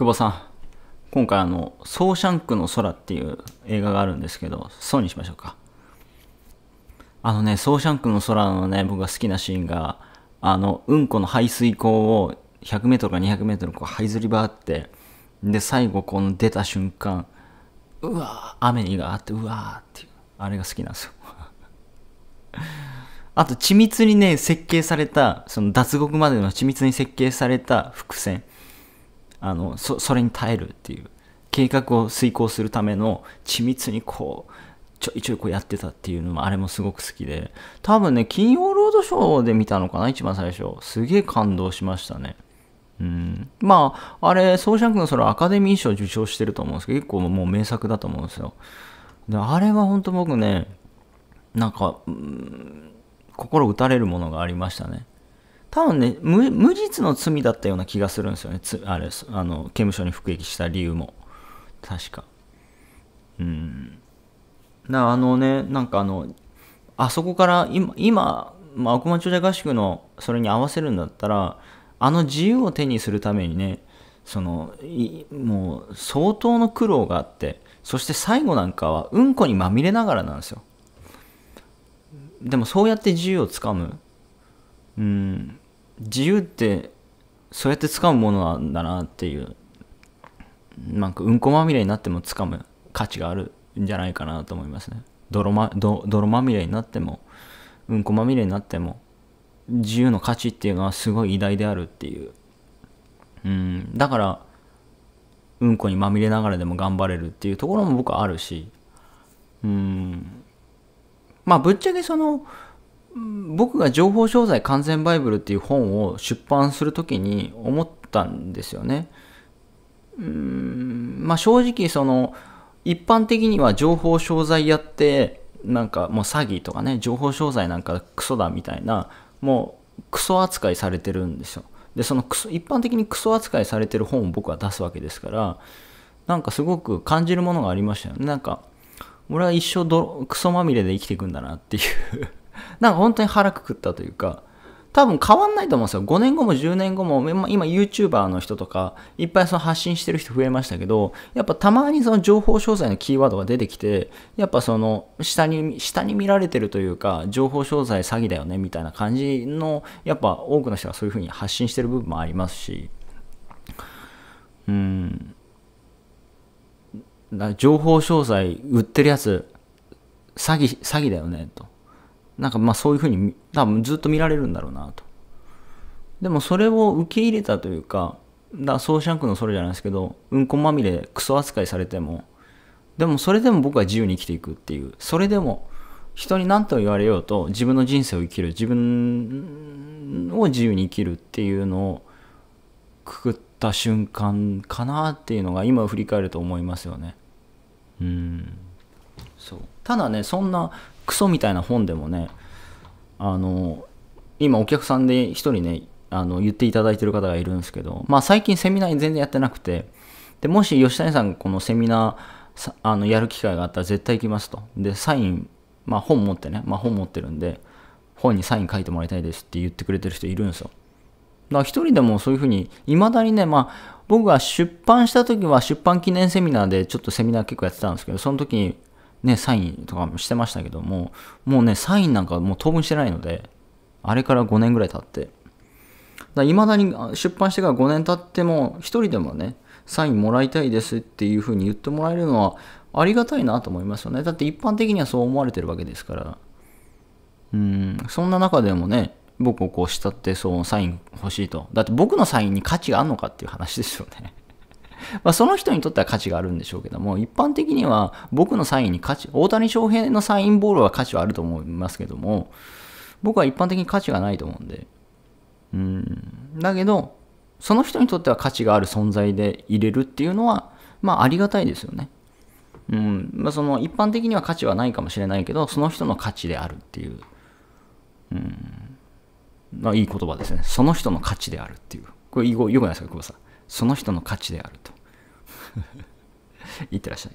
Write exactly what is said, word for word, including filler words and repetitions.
久保さん、今回あの「ソーシャンクの空」っていう映画があるんですけど、ソーにしましょうか。あのね、ソーシャンクの空のね、僕が好きなシーンが、あのうんこの排水口をひゃくメートルかにひゃくメートルこう這いずり回って、で最後この出た瞬間、うわー、雨にがあって、うわーっていう、あれが好きなんですよ。あと緻密にね設計された、その脱獄までの緻密に設計された伏線、あの そ, それに耐えるっていう計画を遂行するための緻密にこうちょいちょいこうやってたっていうのも、あれもすごく好きで、多分ね金曜ロードショーで見たのかな、一番最初。すげえ感動しましたね。うん、まああれソーシャンクの空アカデミー賞受賞してると思うんですけど、結構もう名作だと思うんですよ。であれは本当僕ね、なんか、うん、心打たれるものがありましたね。多分ね 無, 無実の罪だったような気がするんですよね、つあれあの刑務所に服役した理由も確か。うんなあのね、なんかあのあそこから今今、まあ、億万長者合宿のそれに合わせるんだったら、あの自由を手にするためにね、そのいもう相当の苦労があって、そして最後なんかはうんこにまみれながらなんですよ。でもそうやって自由をつかむ、うん、自由ってそうやってつかむものなんだなっていう、なんかうんこまみれになってもつかむ価値があるんじゃないかなと思いますね。泥ま、ど、泥まみれになってもうんこまみれになっても自由の価値っていうのはすごい偉大であるっていう、うん、だからうんこにまみれながらでも頑張れるっていうところも僕はあるし、うん、まあぶっちゃけその僕が情報商材完全バイブルっていう本を出版するときに思ったんですよね。うんまあ正直その一般的には情報商材やってなんかもう詐欺とかね、情報商材なんかクソだみたいな、もうクソ扱いされてるんですよ。でそのクソ一般的にクソ扱いされてる本を僕は出すわけですから、なんかすごく感じるものがありましたよね。なんか俺は一生どクソまみれで生きていくんだなっていう。なんか本当に腹くくったというか、多分変わんないと思うんですよ。ごねんごもじゅうねんごも、今 YouTuber の人とかいっぱいその発信してる人増えましたけど、やっぱたまにその情報商材のキーワードが出てきて、やっぱその下に下に見られてるというか、情報商材詐欺だよねみたいな感じの、やっぱ多くの人がそういう風に発信してる部分もありますし、うーん、だから情報商材売ってるやつ詐欺詐欺だよねと。なんかまあそういうふうに多分ずっと見られるんだろうなと。でもそれを受け入れたというか、だからソーシャンクの空じゃないですけど、うんこまみれクソ扱いされても、でもそれでも僕は自由に生きていくっていう、それでも人に何と言われようと自分の人生を生きる、自分を自由に生きるっていうのをくくった瞬間かなっていうのが今振り返ると思いますよね。うーん、そう。ただね、そんなクソみたいな本でもね、あの今お客さんで一人ね、あの言っていただいてる方がいるんですけど、まあ最近セミナー全然やってなくて、でもし吉谷さんがこのセミナーあのやる機会があったら絶対行きますと。でサイン、まあ本持ってね、まあ本持ってるんで本にサイン書いてもらいたいですって言ってくれてる人いるんですよ。だから一人でもそういうふうにいまだにね、まあ僕が出版した時は出版記念セミナーでちょっとセミナー結構やってたんですけど、その時にね、サインとかもしてましたけども、もうね、サインなんかもう当分してないので、あれからごねんぐらい経って、いまだに出版してからごねん経っても、一人でもね、サインもらいたいですっていうふうに言ってもらえるのはありがたいなと思いますよね。だって一般的にはそう思われてるわけですから、うん、そんな中でもね、僕をこう慕って、そう、サイン欲しいと。だって僕のサインに価値があるのかっていう話ですよね。まあその人にとっては価値があるんでしょうけども、一般的には僕のサインに価値、大谷翔平のサインボールは価値はあると思いますけども、僕は一般的に価値がないと思うんで、うん、だけどその人にとっては価値がある存在で入れるっていうのはまあありがたいですよね。うん、まあ、その一般的には価値はないかもしれないけど、その人の価値であるっていう、うん、まあいい言葉ですね。その人の価値であるっていう、これよくないですか久保さん。その人の価値であると。いってらっしゃい。